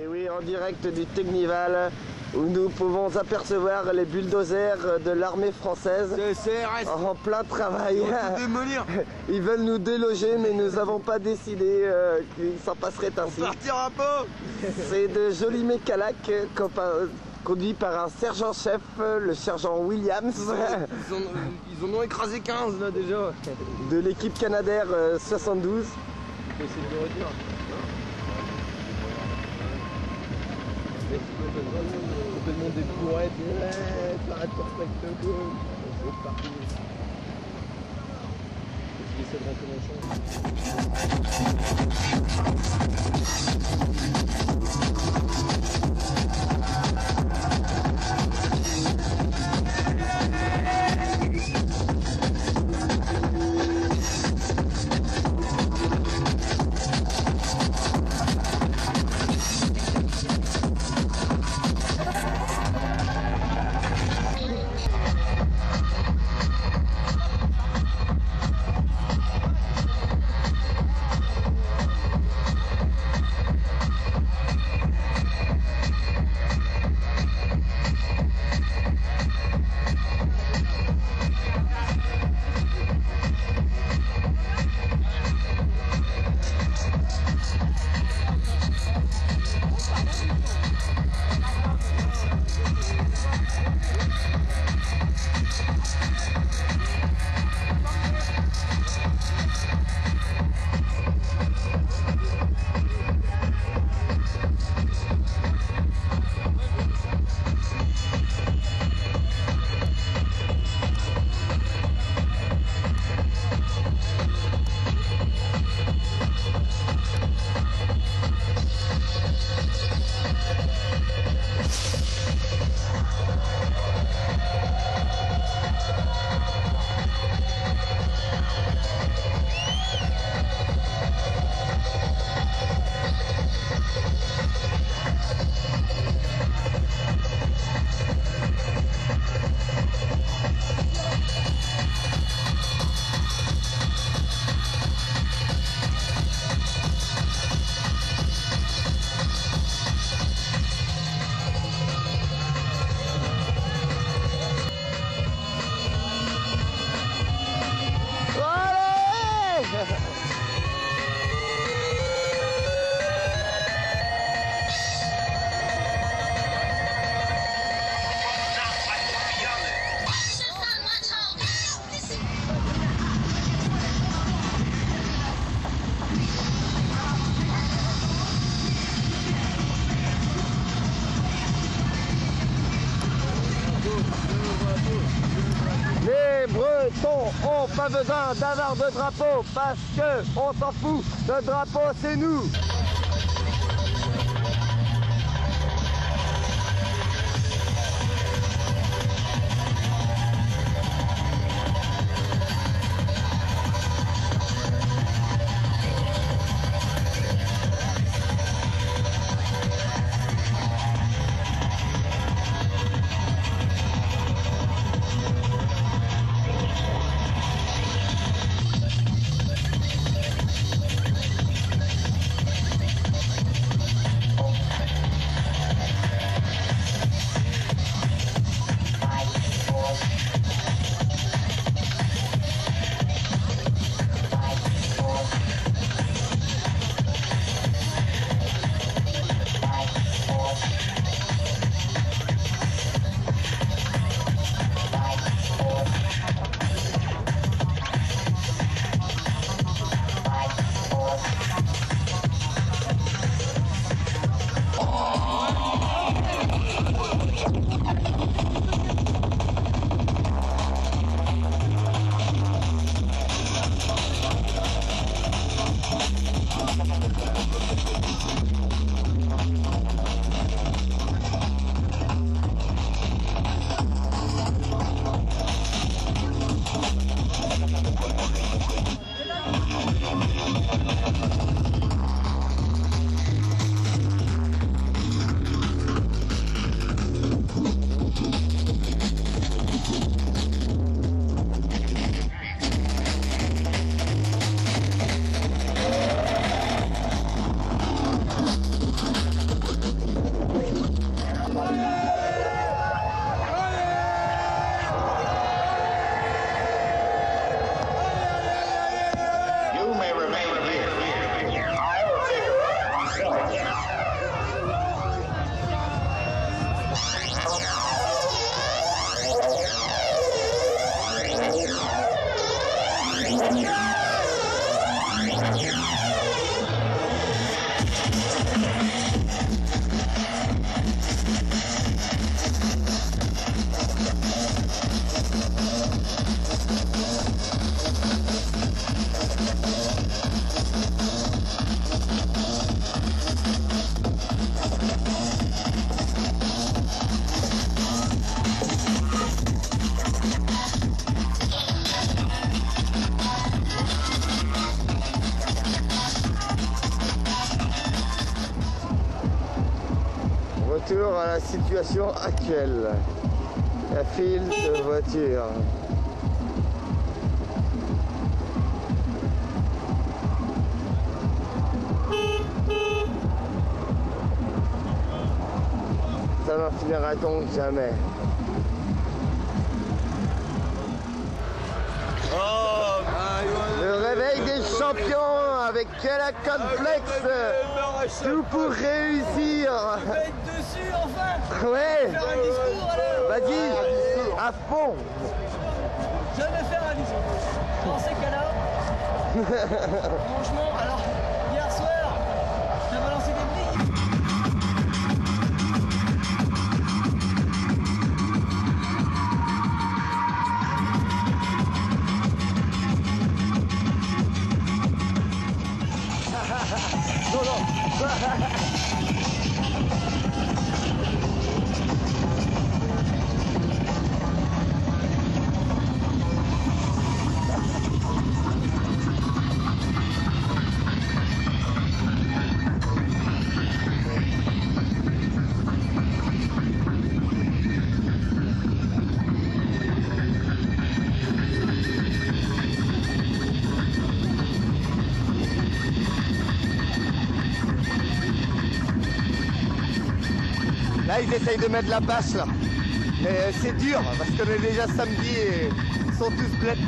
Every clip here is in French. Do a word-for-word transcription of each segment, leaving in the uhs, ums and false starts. Et oui, en direct du Technival, où nous pouvons apercevoir les bulldozers de l'armée française C R S en plein travail. Ils veulent nous démolir. Ils veulent nous déloger, mais nous n'avons pas décidé euh, qu'il s'en passerait ainsi. On partira pas. C'est de jolis mécalacs conduits par un sergent-chef, le sergent Williams. Ils, ont, ils, ont, ils en ont écrasé quinze là déjà. De l'équipe Canadair euh, soixante-douze. On peut essayer de le retenir. Complètement des courettes, ouais, parade pour spectacle, c'est parti. J'ai essayé de rentrer dans le On n'a pas besoin d'avoir de drapeau parce que on s'en fout, le drapeau c'est nous. à la situation actuelle. La file de voitures. Ça n'en finira donc jamais. Le réveil des champions avec quel complexe, tout pour réussir. Tu vas être dessus enfin. Ouais. Faire un discours alors. Vas-y, à fond. Je vais faire un discours. Dans ces cas-là, franchement, alors hier soir, t'as balancé des prix. Là ils essayent de mettre la bâche là, mais euh, c'est dur parce qu'on est déjà samedi et ils sont tous blettes.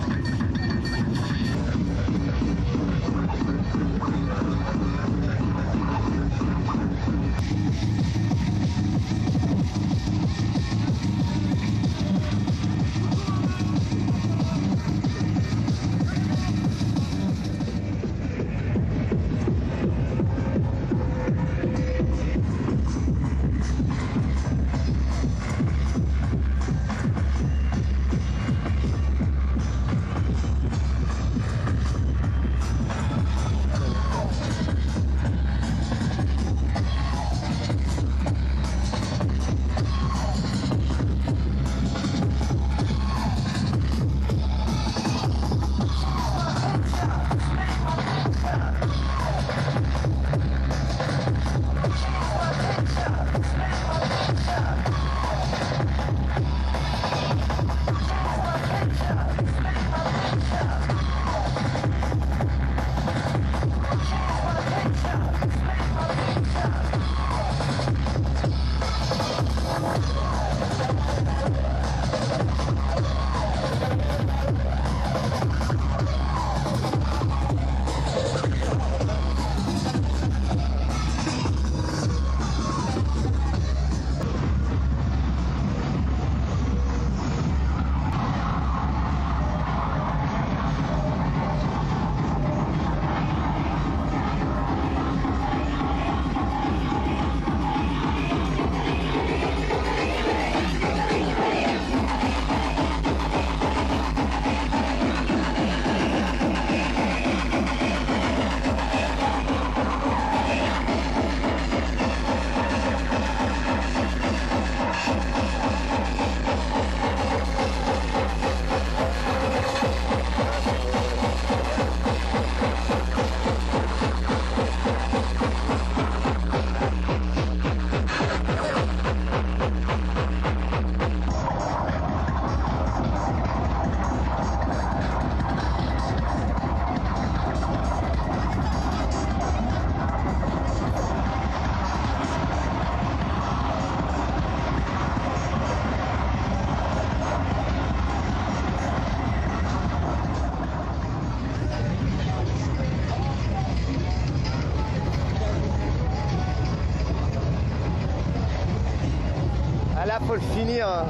Là faut le finir hein.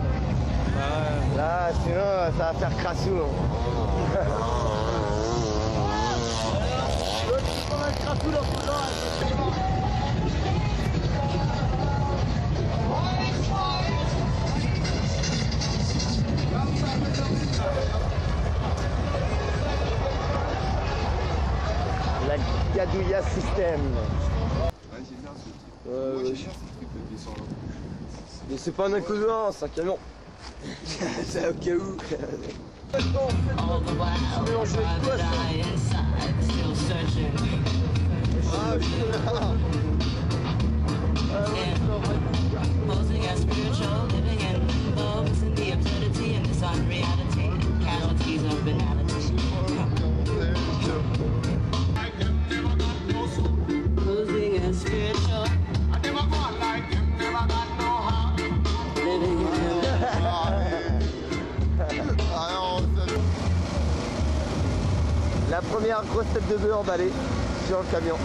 Ouais. Là sinon ça va faire crassou hein. La Gadouilla système. Ouais, c'est bien ce type. Euh, Moi j'ai cher ce truc de descendre. Mais c'est pas un inconvénient, c'est un camion. C'est au cas où. Ah, and spiritual, living in moments in the absurdity and this unreality, casualties of banality. Losing and spiritual. I never got like him, never got no heart. Living in la première grosse tête de bœuf emballée sur le camion.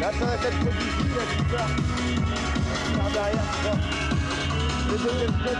Là ça va être compliqué, il y a du par derrière, le deuxième step.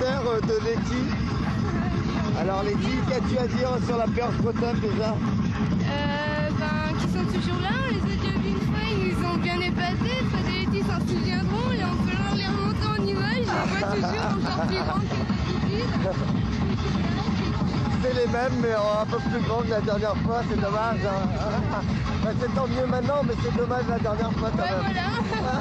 l'auteur de Létis. Alors Létis, qu'as-tu à dire sur la période bretonne déjà? Euh, ben, qui sont toujours là, on les a déjà vus une fois, ils nous ont bien épatés, ça des Létis s'en souviendront, et en voulant les remonter en image, on voit toujours encore plus grand que d'habitude. C'est les mêmes, mais un peu plus grandes la dernière fois, c'est dommage. Hein. Bah, c'est tant mieux maintenant, mais c'est dommage la dernière fois. Quand ouais, même. Voilà.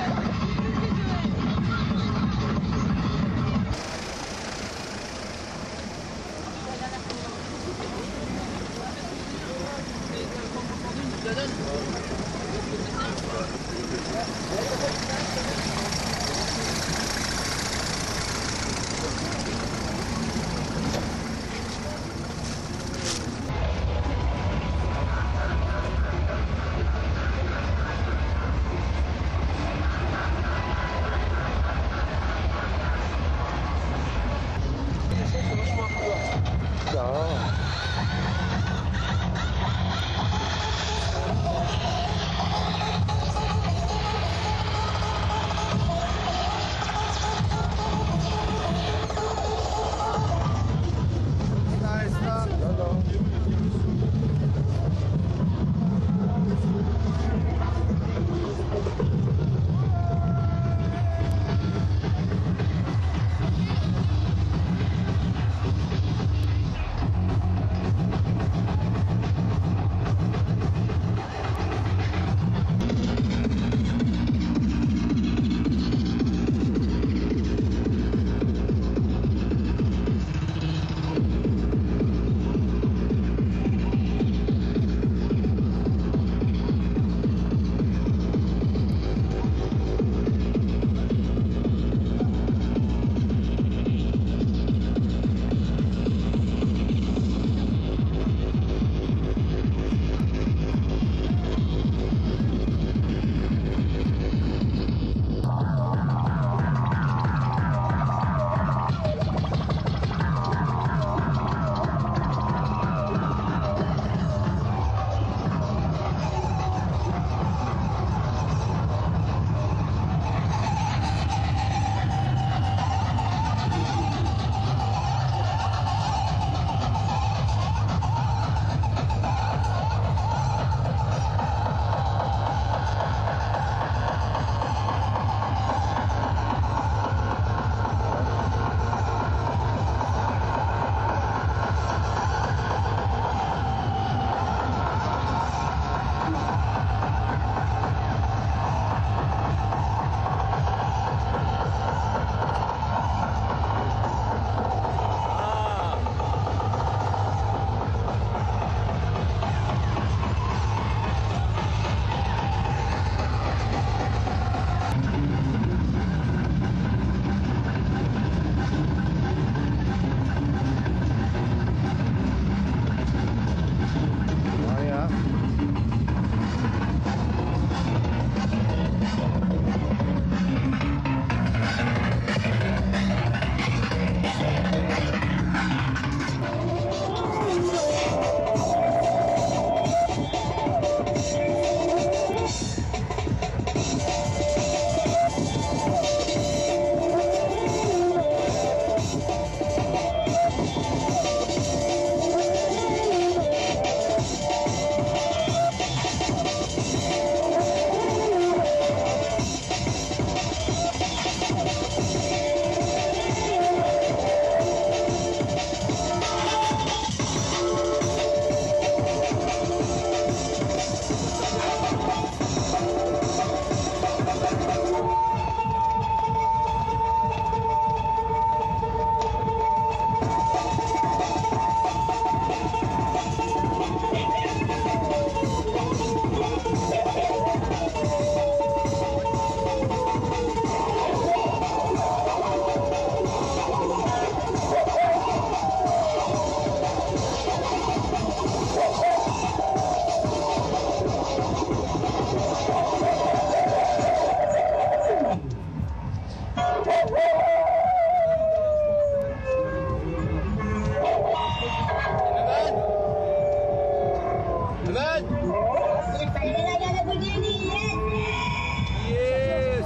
Yes!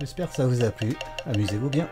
J'espère que ça vous a plu, amusez-vous bien.